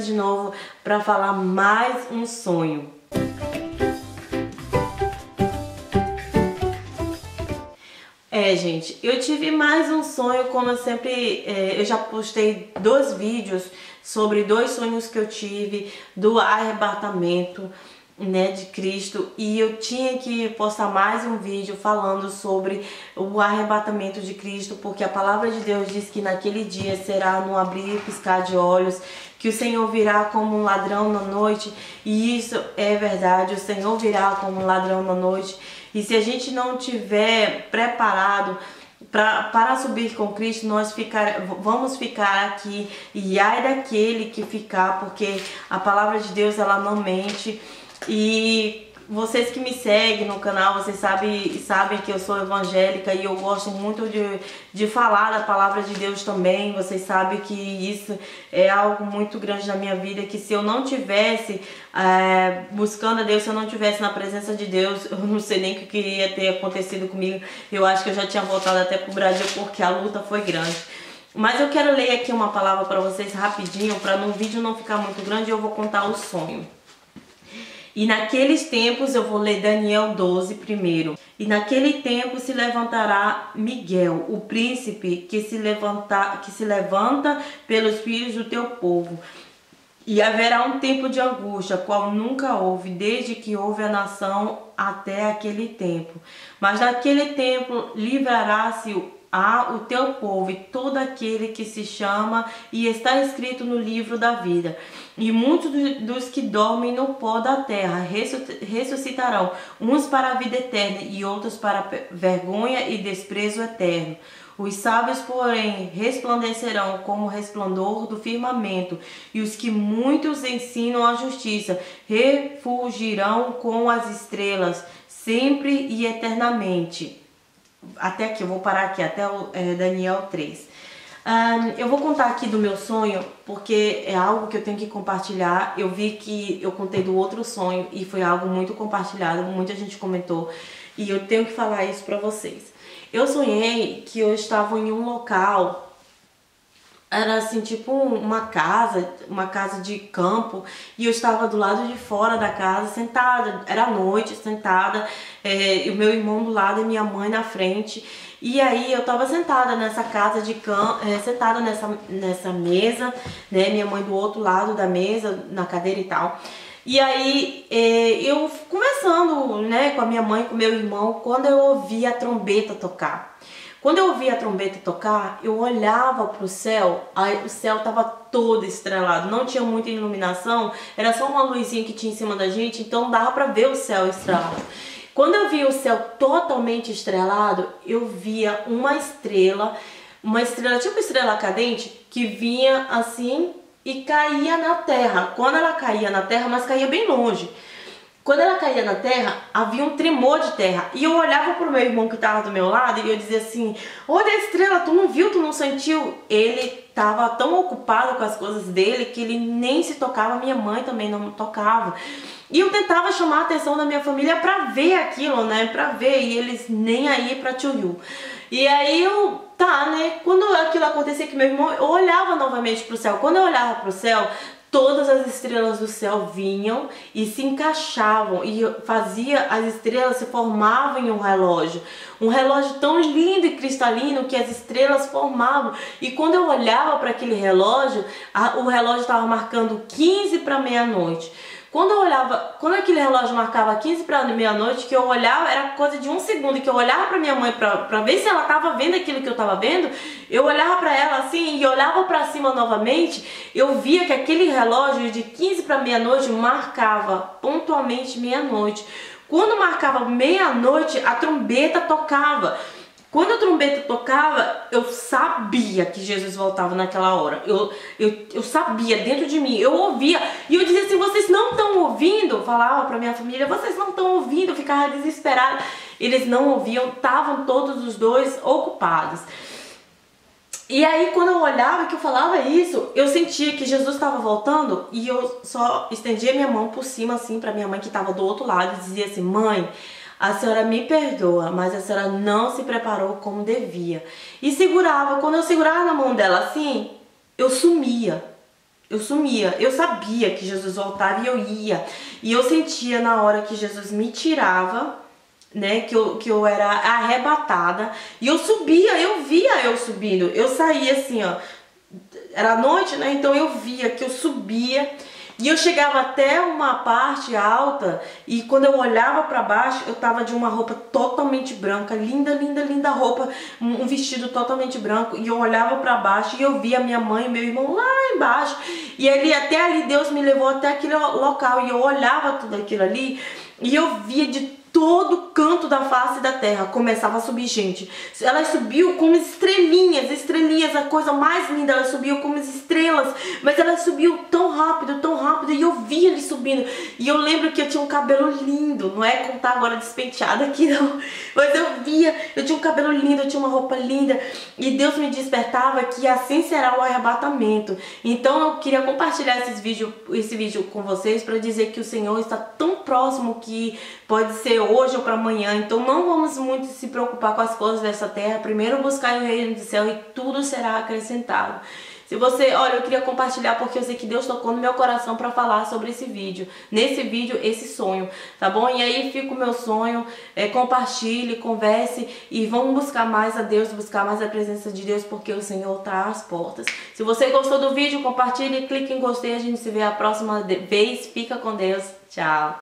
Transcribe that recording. aqui de novo para falar mais um sonho. É, gente, eu tive mais um sonho, como eu sempre... eu já postei 2 vídeos sobre 2 sonhos que eu tive do arrebatamento, né, de Cristo, e eu tinha que postar mais um vídeo falando sobre o arrebatamento de Cristo, porque a palavra de Deus diz que naquele dia será no abrir e piscar de olhos, que o Senhor virá como um ladrão na noite, e isso é verdade, o Senhor virá como um ladrão na noite. E se a gente não tiver preparado para subir com Cristo, nós vamos ficar aqui, e ai daquele que ficar, porque a palavra de Deus, ela não mente. E vocês que me seguem no canal, vocês sabem que eu sou evangélica e eu gosto muito de falar da palavra de Deus também. Vocês sabem que isso é algo muito grande na minha vida, que se eu não tivesse buscando a Deus, se eu não tivesse na presença de Deus, eu não sei nem o que queria ter acontecido comigo. Eu acho que eu já tinha voltado até pro Brasil, porque a luta foi grande. Mas eu quero ler aqui uma palavra para vocês rapidinho, para no vídeo não ficar muito grande, eu vou contar o sonho. E naqueles tempos, eu vou ler Daniel 12 primeiro. E naquele tempo se levantará Miguel, o príncipe que se levanta pelos filhos do teu povo. E haverá um tempo de angústia, qual nunca houve, desde que houve a nação até aquele tempo. Mas naquele tempo livrará-se o teu povo e todo aquele que se chama e está escrito no livro da vida. E muitos dos que dormem no pó da terra ressuscitarão, uns para a vida eterna e outros para vergonha e desprezo eterno. Os sábios, porém, resplandecerão como o resplendor do firmamento, e os que muitos ensinam a justiça refulgirão com as estrelas, sempre e eternamente. Até aqui, eu vou parar aqui, até o Daniel 3. Eu vou contar aqui do meu sonho, porque é algo que eu tenho que compartilhar. Eu vi que eu contei do outro sonho e foi algo muito compartilhado, muita gente comentou, e eu tenho que falar isso pra vocês. Eu sonhei que eu estava em um local... Era assim, tipo uma casa de campo, e eu estava do lado de fora da casa, sentada, era noite, sentada, o meu irmão do lado e minha mãe na frente. E aí eu estava sentada nessa casa de campo, sentada nessa mesa, né, minha mãe do outro lado da mesa, na cadeira e tal. E aí eu conversando, né, com a minha mãe, com meu irmão, quando eu ouvi a trombeta tocar. Quando eu ouvi a trombeta tocar, eu olhava para o céu, aí o céu estava todo estrelado, não tinha muita iluminação, era só uma luzinha que tinha em cima da gente, então dava para ver o céu estrelado. Quando eu vi o céu totalmente estrelado, eu via uma estrela tipo estrela cadente, que vinha assim e caía na terra. Quando ela caía na terra, mas caía bem longe. Quando ela caía na terra, havia um tremor de terra. E eu olhava pro meu irmão que tava do meu lado e eu dizia assim: olha a estrela, tu não viu, tu não sentiu? Ele tava tão ocupado com as coisas dele que ele nem se tocava, minha mãe também não tocava. E eu tentava chamar a atenção da minha família pra ver aquilo, né, pra ver, e eles nem aí pra tchurru. E aí eu... Tá, né, quando aquilo acontecia que meu irmão... Eu olhava novamente pro céu. Quando eu olhava pro céu... Todas as estrelas do céu vinham e se encaixavam e fazia, as estrelas se formavam em um relógio tão lindo e cristalino que as estrelas formavam. E quando eu olhava para aquele relógio, o relógio estava marcando 15 para meia-noite. Quando eu olhava, quando aquele relógio marcava 15 para meia-noite, que eu olhava, era coisa de 1 segundo, que eu olhava para minha mãe para ver se ela tava vendo aquilo que eu tava vendo, eu olhava para ela assim e olhava para cima novamente, eu via que aquele relógio de 15 para meia-noite marcava pontualmente meia-noite. Quando marcava meia-noite, a trombeta tocava. Quando a trombeta tocava, eu sabia que Jesus voltava naquela hora. Eu sabia dentro de mim, eu ouvia. E eu dizia assim, vocês não estão ouvindo? Eu falava pra minha família, vocês não estão ouvindo? Eu ficava desesperada. Eles não ouviam, estavam todos os dois ocupados. E aí quando eu olhava, que eu falava isso, eu sentia que Jesus estava voltando e eu só estendia minha mão por cima assim pra minha mãe que estava do outro lado e dizia assim, mãe... A senhora me perdoa, mas a senhora não se preparou como devia. E segurava, quando eu segurava na mão dela assim, eu sumia. Eu sumia, eu sabia que Jesus voltava e eu ia. E eu sentia na hora que Jesus me tirava, né, que eu era arrebatada. E eu subia, eu via eu subindo. Eu saía assim, ó, era noite, né, então eu via que eu subia. E eu chegava até uma parte alta e quando eu olhava pra baixo, eu tava de uma roupa totalmente branca, linda, linda, linda roupa, um vestido totalmente branco. E eu olhava pra baixo e eu via minha mãe e meu irmão lá embaixo. E ali, até ali, Deus me levou até aquele local e eu olhava tudo aquilo ali e eu via de todo canto da face da terra. Começava a subir gente. Ela subiu como estrelinhas, estrelinhas, a coisa mais linda. Ela subiu como estrelas, mas ela subiu tão rápido, e eu vi ele subindo. E eu lembro que eu tinha um cabelo lindo, não é contar agora despenteada aqui não, mas eu via, eu tinha um cabelo lindo, eu tinha uma roupa linda, e Deus me despertava que assim será o arrebatamento. Então eu queria compartilhar esse vídeo com vocês para dizer que o Senhor está tão próximo que pode ser hoje ou para amanhã. Então não vamos muito se preocupar com as coisas dessa terra. Primeiro buscar o reino do céu e tudo será acrescentado. Se você, olha, eu queria compartilhar porque eu sei que Deus tocou no meu coração para falar sobre esse vídeo, nesse vídeo, esse sonho, tá bom? E aí fica o meu sonho, compartilhe, converse e vamos buscar mais a Deus, buscar mais a presença de Deus, porque o Senhor tá às portas. Se você gostou do vídeo, compartilhe, clique em gostei, a gente se vê a próxima vez. Fica com Deus, tchau!